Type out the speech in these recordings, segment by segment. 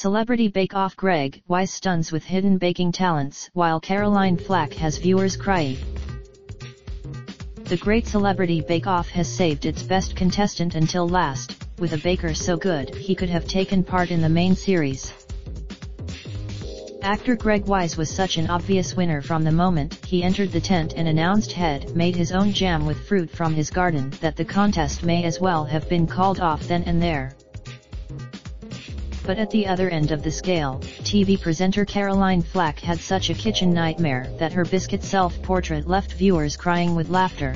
Celebrity Bake Off Greg Wise stuns with hidden baking talents while Caroline Flack has viewers crying. The great Celebrity Bake Off has saved its best contestant until last, with a baker so good he could have taken part in the main series. Actor Greg Wise was such an obvious winner from the moment he entered the tent and announced he'd made his own jam with fruit from his garden that the contest may as well have been called off then and there. But at the other end of the scale, TV presenter Caroline Flack had such a kitchen nightmare that her biscuit self-portrait left viewers crying with laughter.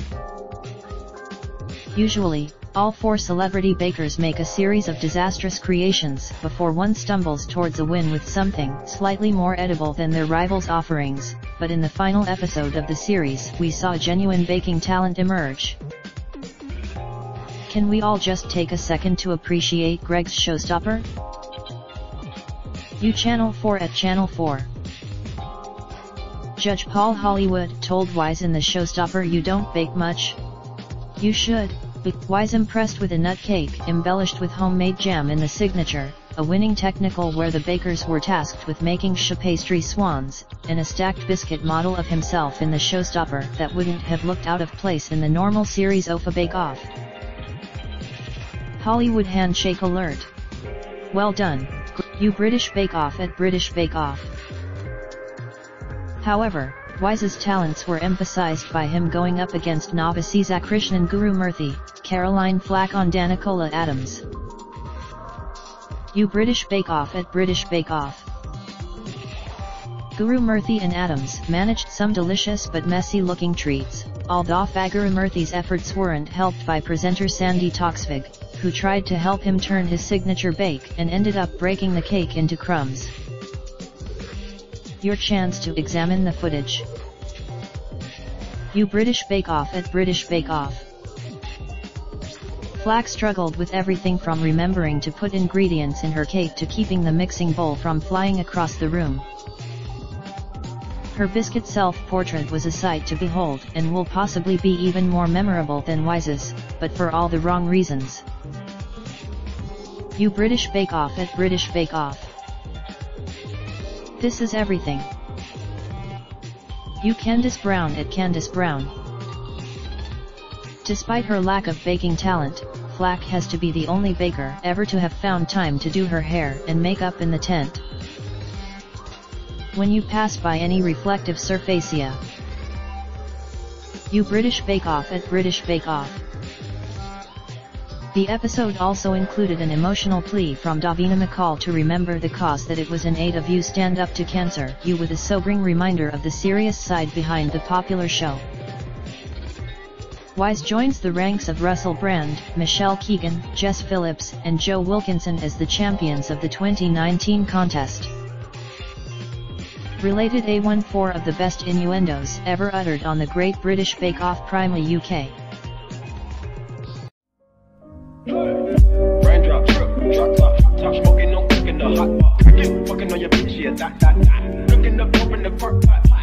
Usually, all four celebrity bakers make a series of disastrous creations before one stumbles towards a win with something slightly more edible than their rivals' offerings, but in the final episode of the series we saw a genuine baking talent emerge. Can we all just take a second to appreciate Greg's showstopper? Channel 4 at Channel 4. Judge Paul Hollywood told Wise in the showstopper, "You don't bake much. You should." Wise impressed with a nut cake embellished with homemade jam in the signature, a winning technical where the bakers were tasked with making pastry swans, and a stacked biscuit model of himself in the showstopper that wouldn't have looked out of place in the normal series OFA Bake Off. Hollywood handshake alert. Well done. You British Bake Off at British Bake Off. However, Wise's talents were emphasized by him going up against novices Zakrishnan Guru Murthy, Caroline Flack on Danicola Adams. You British Bake Off at British Bake Off. Guru Murthy and Adams managed some delicious but messy-looking treats, although Guru Murthy's efforts weren't helped by presenter Sandy Toksvig, who tried to help him turn his signature bake and ended up breaking the cake into crumbs. Your chance to examine the footage. You British Bake Off at British Bake Off. Flack struggled with everything from remembering to put ingredients in her cake to keeping the mixing bowl from flying across the room. Her biscuit self-portrait was a sight to behold and will possibly be even more memorable than Wise's, but for all the wrong reasons. You British Bake Off at British Bake Off. This is everything. You Candace Brown at Candace Brown. Despite her lack of baking talent, Flack has to be the only baker ever to have found time to do her hair and makeup in the tent. When you pass by any reflective surfacia. You British Bake Off at British Bake Off. The episode also included an emotional plea from Davina McCall to remember the cause that it was in aid of You Stand Up to Cancer, You with a sobering reminder of the serious side behind the popular show. Wise joins the ranks of Russell Brand, Michelle Keegan, Jess Phillips, and Joe Wilkinson as the champions of the 2019 contest. Related A14 of the best innuendos ever uttered on the Great British Bake Off Primary UK. Raindrop, drop top, smoking, no cooking the hot pot. I get fucking on your bitch, yeah, that. Looking up, open the park pot.